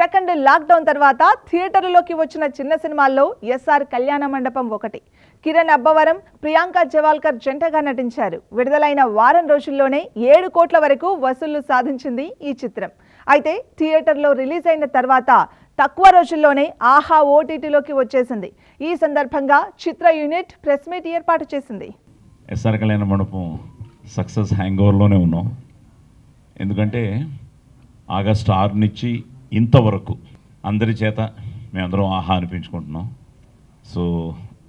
Second lockdown తర్వాత థియేటర్లలోకి వచ్చిన చిన్న సినిమాల్లో ఎస్ఆర్ కళ్యాణ మండపం ఒకటి. కిరణ్ అబ్బవరం, ప్రియాంక జవాల్కర్ జంటగా నటించారు. విడుదలైన వారం రోజుల్లోనే 7 కోట్ల వరకు వసూళ్లు సాధించింది ఈ చిత్రం. అయితే థియేటర్లో రిలీజ్ అయిన తర్వాత తక్కువ రోజుల్లోనే ఆహా ఓటీటీలోకి వచ్చేసింది. ఈ సందర్భంగా చిత్ర యూనిట్ ప్రెస్ మీట్ ఏర్పాటు చేసింది. ఎస్ఆర్ కళ్యాణ మండపం సక్సెస్ హ్యాంగోవర్లోనే ఉన్నాం. ఎందుకంటే ఆగస్టు 6 నుంచి ఇంతవరకు అందరి చేత మేమందరం ఆహా అనిపించుకుంటున్నాం. సో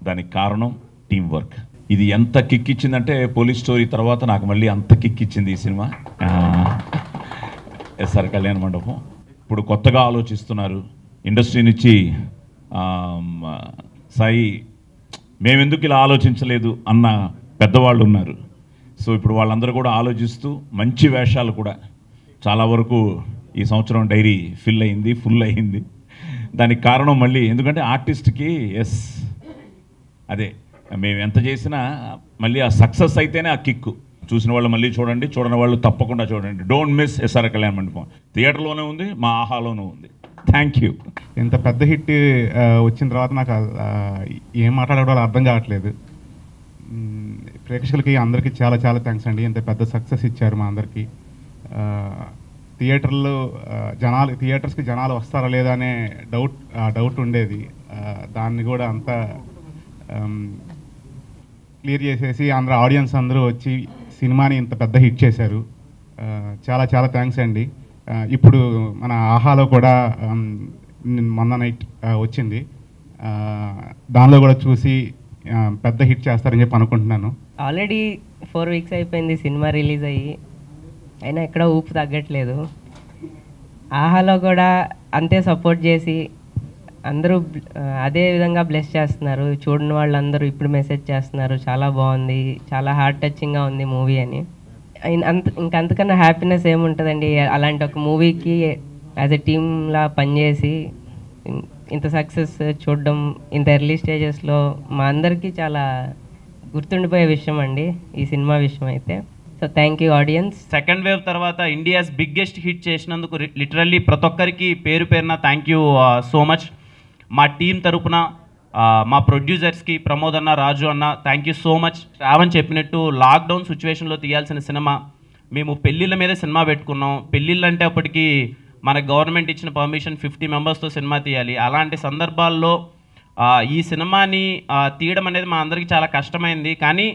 దానికి కారణం టీం వర్క్. ఇది ఎంత కిక్ ఇచ్చిందంటే పోలీస్ స్టోరీ తర్వాత నాకు మళ్ళీ అంత కిక్ ఇచ్చింది ఈ సినిమా ఎస్ఆర్ కళ్యాణ మండపం. ఇప్పుడు కొత్తగా ఆలోచిస్తున్నారు ఇండస్ట్రీ నుంచి. సాయి మేమెందుకు ఇలా ఆలోచించలేదు అన్న పెద్దవాళ్ళు ఉన్నారు. సో ఇప్పుడు వాళ్ళందరూ కూడా ఆలోచిస్తూ మంచి వేషాలు కూడా చాలా వరకు ఈ సంవత్సరం డైరీ ఫుల్ అయింది. దానికి కారణం మళ్ళీ ఎందుకంటే ఆర్టిస్ట్కి అదే మేము ఎంత చేసినా మళ్ళీ ఆ సక్సెస్ అయితేనే ఆ కిక్కు. చూసిన వాళ్ళు మళ్ళీ చూడండి, చూడని వాళ్ళు తప్పకుండా చూడండి. డోంట్ మిస్ ఎస్ఆర్ కళ్యాణ మండపం. థియేటర్లోనే ఉంది, మా ఆహాలోనూ ఉంది. Thank you. ఇంత పెద్ద హిట్ వచ్చిన తర్వాత నాకు ఏం మాట్లాడేవాళ్ళు అర్థం కావట్లేదు. ప్రేక్షకులకి అందరికీ చాలా చాలా థ్యాంక్స్ అండి. ఇంత పెద్ద సక్సెస్ ఇచ్చారు మా అందరికీ. థియేటర్లో జనాలు, థియేటర్స్కి జనాలు వస్తారా లేదా అనే డౌట్ ఉండేది. దాన్ని కూడా అంతా క్లియర్ చేసేసి అందరూ ఆడియన్స్ అందరూ వచ్చి సినిమాని ఇంత పెద్ద హిట్ చేశారు. చాలా చాలా థ్యాంక్స్ అండి. ఇప్పుడు మన ఆహాలో కూడా మొన్న నైట్ వచ్చింది, దానిలో కూడా చూసి పెద్ద హిట్ చేస్తారని చెప్పి అనుకుంటున్నాను. ఆల్రెడీ 4 వీక్స్ అయిపోయింది సినిమా రిలీజ్ అయ్యి, అయినా ఎక్కడ ఊపు తగ్గట్లేదు. ఆహాలో కూడా అంతే సపోర్ట్ చేసి అందరూ అదే విధంగా బ్లెస్ చేస్తున్నారు. చూడని వాళ్ళందరూ ఇప్పుడు మెసేజ్ చేస్తున్నారు, చాలా బాగుంది, చాలా హార్ట్ టచింగ్గా ఉంది మూవీ అని. ఇంకంతకన్నా హ్యాపీనెస్ ఏముంటుందండి అలాంటి ఒక మూవీకి యాజ్ ఎ టీమ్లా పనిచేసి ఇంత సక్సెస్ చూడడం. ఇంత ఎర్లీ స్టేజెస్లో మా అందరికీ చాలా గుర్తుండిపోయే విషయం అండి ఈ సినిమా విషయం అయితే. So thank you audience. Second wave తర్వాత ఇండియాస్ బిగ్గెస్ట్ హిట్ చేసినందుకు లిటరల్లీ ప్రతి ఒక్కరికి పేరున థ్యాంక్ యూ సో మచ్. మా టీం తరపున మా ప్రొడ్యూసర్స్కి, ప్రమోద్ అన్న, రాజు అన్న, thank you so much. Ravan చెప్పినట్టు లాక్డౌన్ సిచ్యువేషన్లో తీయాల్సిన సినిమా. మేము పెళ్ళిళ్ళ మీద సినిమా పెట్టుకున్నాం. పెళ్ళిళ్ళు అంటే అప్పటికి మన గవర్నమెంట్ ఇచ్చిన పర్మిషన్ 50 మెంబర్స్తో సినిమా తీయాలి. అలాంటి సందర్భాల్లో ఈ సినిమాని తీయడం అనేది మా అందరికీ చాలా కష్టమైంది. కానీ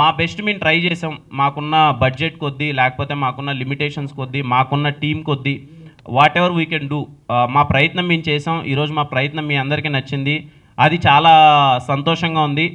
మా బెస్ట్ మేము ట్రై చేసాం. మాకున్న బడ్జెట్ కొద్దీ, లేకపోతే మాకున్న లిమిటేషన్స్ కొద్దీ, మాకున్న టీం కొద్దీ, whatever we can do మా ప్రయత్నం మేము చేసాం. ఈరోజు మా ప్రయత్నం మీ అందరికీ నచ్చింది, అది చాలా సంతోషంగా ఉంది.